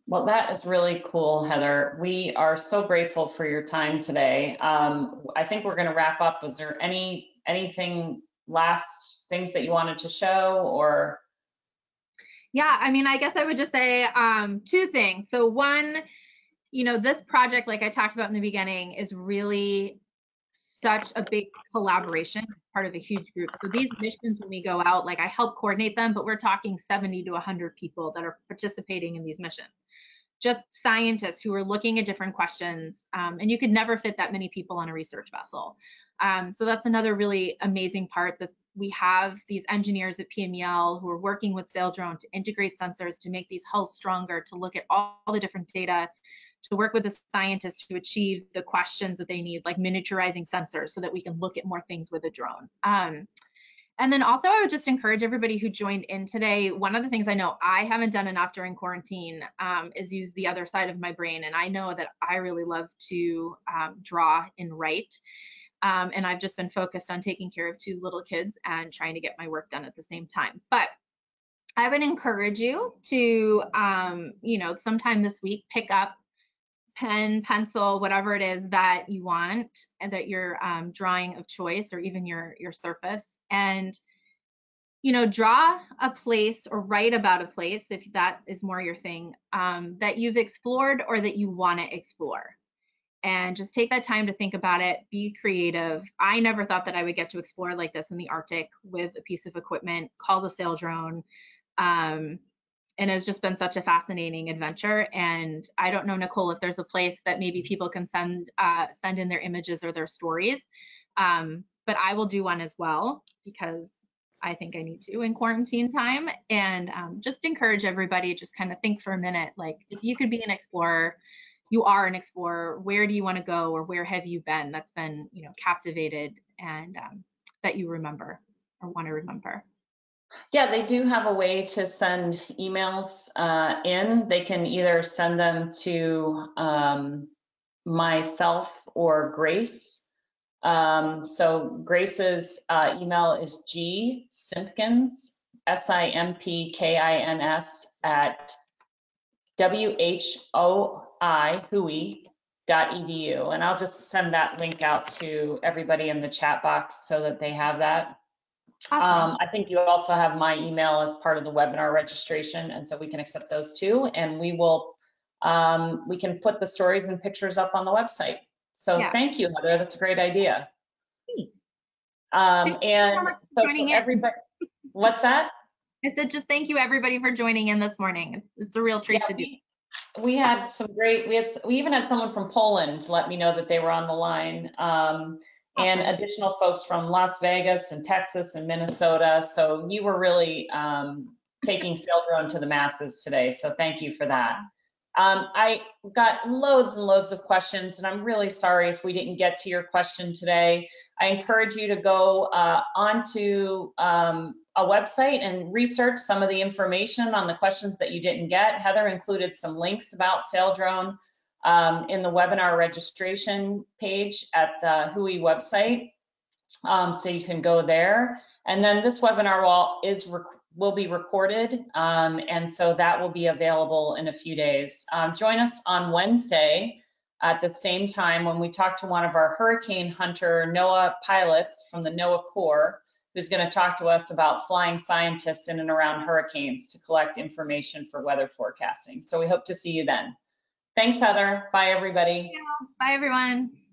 Well, that is really cool, Heather. We are so grateful for your time today. Um, I think we're going to wrap up. Was there any anything last things that you wanted to show, or? Yeah, I mean, I guess I would just say um, two things. So one, you know, this project, like I talked about in the beginning, is really such a big collaboration, part of a huge group. So these missions, when we go out, like I help coordinate them, but we're talking seventy to one hundred people that are participating in these missions. Just scientists who are looking at different questions, um, and you could never fit that many people on a research vessel. Um, so that's another really amazing part, that we have these engineers at P M E L who are working with Saildrone to integrate sensors, to make these hulls stronger, to look at all the different data, to work with the scientists to achieve the questions that they need, like miniaturizing sensors so that we can look at more things with a drone. Um, and then also I would just encourage everybody who joined in today, one of the things I know I haven't done enough during quarantine um, is use the other side of my brain. And I know that I really love to um, draw and write. Um, and I've just been focused on taking care of two little kids and trying to get my work done at the same time. But I would encourage you to, um, you know, sometime this week, pick up pen, pencil, whatever it is that you want and that your um, drawing of choice, or even your your surface, and you know, draw a place or write about a place, if that is more your thing, um, that you've explored or that you want to explore. And just take that time to think about it, be creative. I never thought that I would get to explore like this in the Arctic with a piece of equipment called the Saildrone. Um, and it's just been such a fascinating adventure. And I don't know, Nicole, if there's a place that maybe people can send, uh, send in their images or their stories, um, but I will do one as well, because I think I need to in quarantine time. And um, just encourage everybody, just kind of think for a minute, like if you could be an explorer, you are an explorer, where do you want to go, or where have you been that's been, you know, captivated and um, that you remember or want to remember? Yeah, they do have a way to send emails uh, in. They can either send them to um, myself or Grace. Um, so Grace's uh, email is G Simpkins, S I M P K I N S at W H O I H U I dot E D U, and I'll just send that link out to everybody in the chat box so that they have that. Awesome. Um, I think you also have my email as part of the webinar registration, and so we can accept those too. And we will, um, we can put the stories and pictures up on the website. So yeah. Thank you, Heather. That's a great idea. Um, and so for everybody, what's that? I said, just thank you everybody for joining in this morning. It's, it's a real treat yeah, to do. We, we had some great, we had, we even had someone from Poland let me know that they were on the line. Um, And additional folks from Las Vegas and Texas and Minnesota. So you were really um, taking Saildrone to the masses today. So thank you for that. Um, I got loads and loads of questions, and I'm really sorry if we didn't get to your question today. I encourage you to go uh, onto um, a website and research some of the information on the questions that you didn't get. Heather included some links about Saildrone Um, in the webinar registration page at the H U I website, um, so you can go there. And then this webinar will, is rec will be recorded, um, and so that will be available in a few days. Um, join us on Wednesday at the same time when we talk to one of our hurricane hunter NOAA pilots from the NOAA Corps, who's going to talk to us about flying scientists in and around hurricanes to collect information for weather forecasting. So we hope to see you then. Thanks, Heather. Bye, everybody. Bye, everyone.